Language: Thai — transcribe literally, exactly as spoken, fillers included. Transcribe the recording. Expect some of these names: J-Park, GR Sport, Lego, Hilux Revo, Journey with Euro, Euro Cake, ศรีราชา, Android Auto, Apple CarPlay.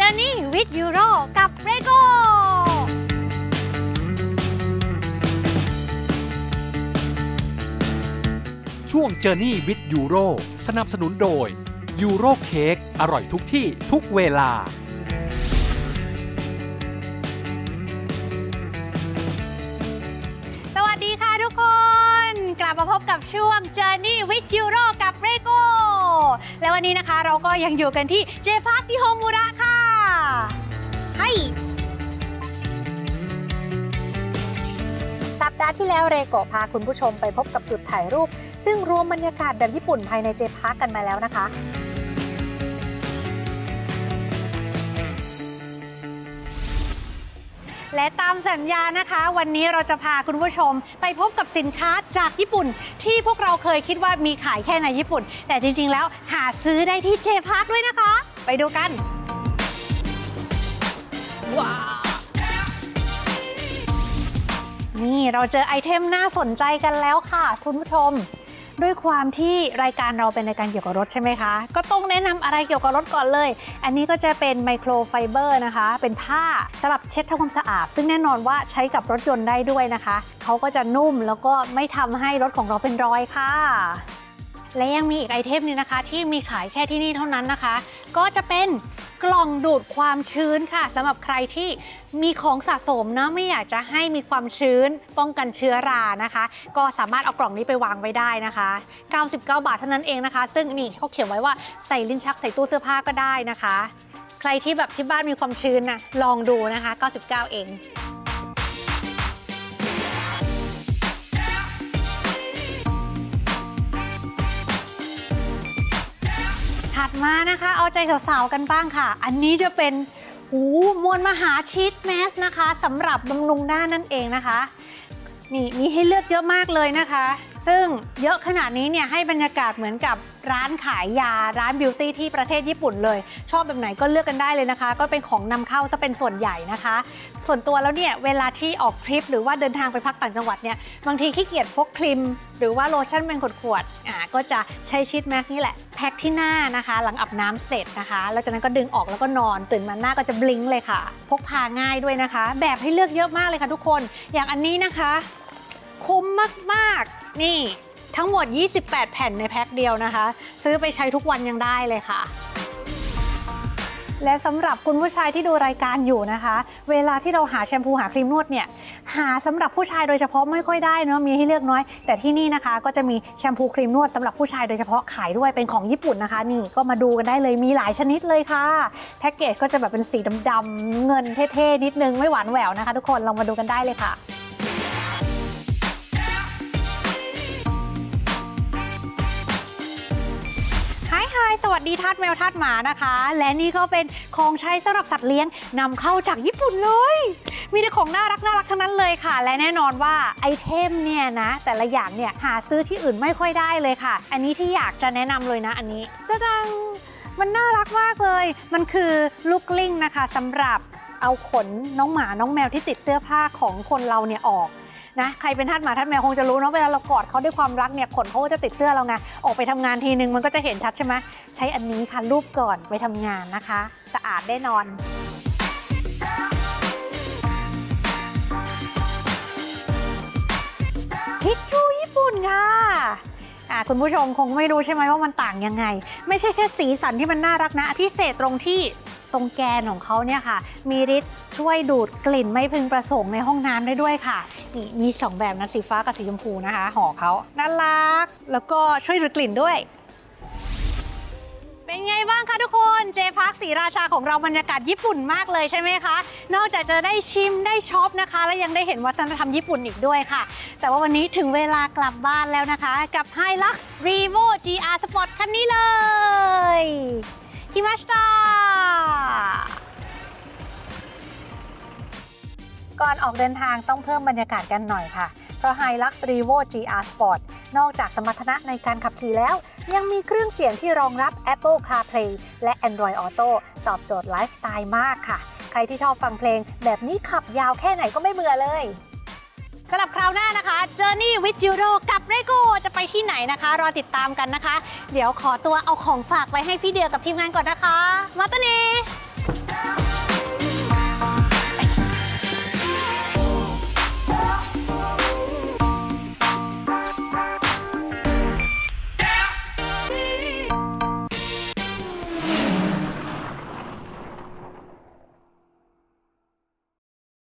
Journey with Euro กับ Lego ช่วง Journey with Euro สนับสนุนโดย Euro Cake อร่อยทุกที่ทุกเวลามาพบกับช่วง Journey with Euro กับ Lego และวันนี้นะคะเราก็ยังอยู่กันที่ J-Park ที่โฮมูระค่ะให้สัปดาห์ที่แล้ว Lego พาคุณผู้ชมไปพบกับจุดถ่ายรูปซึ่งรวมบรรยากาศแบบญี่ปุ่นภายใน J-Park กันมาแล้วนะคะและตามสัญญานะคะวันนี้เราจะพาคุณผู้ชมไปพบกับสินค้าจากญี่ปุ่นที่พวกเราเคยคิดว่ามีขายแค่ในญี่ปุ่นแต่จริงๆแล้วหาซื้อได้ที่ J-Park ด้วยนะคะไปดูกันว้าวนี่เราเจอไอเทมน่าสนใจกันแล้วค่ะคุณผู้ชมด้วยความที่รายการเราเป็นรายการเกี่ยวกับรถใช่ไหมคะก็ต้องแนะนำอะไรเกี่ยวกับรถก่อนเลยอันนี้ก็จะเป็นไมโครไฟเบอร์นะคะเป็นผ้าสำหรับเช็ดทำความสะอาดซึ่งแน่นอนว่าใช้กับรถยนต์ได้ด้วยนะคะเขาก็จะนุ่มแล้วก็ไม่ทำให้รถของเราเป็นรอยค่ะและยังมีอีกไอเทมนึงนะคะที่มีขายแค่ที่นี่เท่านั้นนะคะก็จะเป็นกล่องดูดความชื้นค่ะสำหรับใครที่มีของสะสมนะไม่อยากจะให้มีความชื้นป้องกันเชื้อรานะคะก็สามารถเอากล่องนี้ไปวางไว้ได้นะคะเก้าสิบเก้าบาทเท่านั้นเองนะคะซึ่งนี่เขาเขียนไว้ว่าใส่ลิ้นชักใส่ตู้เสื้อผ้าก็ได้นะคะใครที่แบบที่บ้านมีความชื้นนะลองดูนะคะเก้าสิบเก้าเองถัดมานะคะเอาใจสาวๆกันบ้างค่ะอันนี้จะเป็นหูมวลมหาชีทแมสนะคะสำหรับบำรุงหน้านั่นเองนะคะนี่มีให้เลือกเยอะมากเลยนะคะซึ่งเยอะขนาดนี้เนี่ยให้บรรยากาศเหมือนกับร้านขายยาร้านบิวตี้ที่ประเทศญี่ปุ่นเลยชอบแบบไหนก็เลือกกันได้เลยนะคะก็เป็นของนำเข้าจะเป็นส่วนใหญ่นะคะส่วนตัวแล้วเนี่ยเวลาที่ออกทริปหรือว่าเดินทางไปพักต่างจังหวัดเนี่ยบางทีขี้เกียจพกครีมหรือว่าโลชั่นเป็นขวดๆอ่าก็จะใช้ชีทแมสก์นี่แหละแพ็คที่หน้านะคะหลังอาบน้ำเสร็จนะคะแล้วจากนั้นก็ดึงออกแล้วก็นอนตื่นมาหน้าก็จะบลิงก์เลยค่ะพกพาง่ายด้วยนะคะแบบให้เลือกเยอะมากเลยค่ะทุกคนอย่างอันนี้นะคะคุ้มมากๆนี่ทั้งหมดยี่สิบแปดแผ่นในแพ็คเดียวนะคะซื้อไปใช้ทุกวันยังได้เลยค่ะและสำหรับคุณผู้ชายที่ดูรายการอยู่นะคะเวลาที่เราหาแชมพูหาครีมนวดเนี่ยหาสำหรับผู้ชายโดยเฉพาะไม่ค่อยได้เนาะมีให้เลือกน้อยแต่ที่นี่นะคะก็จะมีแชมพูครีมนวดสำหรับผู้ชายโดยเฉพาะขายด้วยเป็นของญี่ปุ่นนะคะนี่ก็มาดูกันได้เลยมีหลายชนิดเลยค่ะแพ็กเกจก็จะแบบเป็นสีดำๆเงินเท่ๆนิดนึงไม่หวานแหววนะคะทุกคนลองมาดูกันได้เลยค่ะสวัสดีทาสแมวทาสหมานะคะและนี่ก็เป็นของใช้สำหรับสัตว์เลี้ยงนำเข้าจากญี่ปุ่นเลยมีแต่ของน่ารักน่ารักทั้งนั้นเลยค่ะและแน่นอนว่าไอเทมเนี่ยนะแต่ละอย่างเนี่ยหาซื้อที่อื่นไม่ค่อยได้เลยค่ะอันนี้ที่อยากจะแนะนำเลยนะอันนี้ตะดังมันน่ารักมากเลยมันคือลูกกลิ้งนะคะสำหรับเอาขนน้องหมาน้องแมวที่ติดเสื้อผ้าของคนเราเนี่ยออกนะใครเป็นทาสหมาทาสแมวคงจะรู้เนาะเวลาเรากอดเขาด้วยความรักเนี่ยขนเขาจะติดเสื้อเราไงออกไปทำงานทีนึงมันก็จะเห็นชัดใช่ไหมใช้อันนี้ค่ะรูปก่อนไปทำงานนะคะสะอาดแน่นอนทิชชู่ญี่ปุ่นค่ะอ่ะคุณผู้ชมคงไม่รู้ใช่ไหมว่ามันต่างยังไงไม่ใช่แค่สีสันที่มันน่ารักนะพิเศษตรงที่ตรงแกนของเขาเนี่ยค่ะมีฤทธิ์ช่วยดูดกลิ่นไม่พึงประสงค์ในห้องน้ำได้ด้วยค่ะนี่มีสองแบบนะสีฟ้ากับสีชมพูนะคะห่อเขาน่ารักแล้วก็ช่วยดูดกลิ่นด้วยเป็นไงบ้างคะทุกคนเจพาร์คศรีราชาของเราบรรยากาศญี่ปุ่นมากเลยใช่ไหมคะนอกจากจะได้ชิมได้ช็อปนะคะและยังได้เห็นวัฒนธรรมญี่ปุ่นอีกด้วยค่ะแต่ว่าวันนี้ถึงเวลากลับบ้านแล้วนะคะกับไฮลักซ์ Revo จี อาร์ Sport คันนี้เลย来ましたก่อนออกเดินทางต้องเพิ่มบรรยากาศกันหน่อยค่ะเพราะ Hilux Revo จี อาร์ Sport นอกจากสมรรถนะในการขับขี่แล้วยังมีเครื่องเสียงที่รองรับ Apple CarPlay และ Android Auto ตอบโจทย์ไลฟ์สไตล์มากค่ะใครที่ชอบฟังเพลงแบบนี้ขับยาวแค่ไหนก็ไม่เบื่อเลยสำหรับคราวหน้านะคะ Journey with Euro กับ Lego จะไปที่ไหนนะคะรอติดตามกันนะคะเดี๋ยวขอตัวเอาของฝากไปให้พี่เดียกับทีมงานก่อนนะคะมาตาเน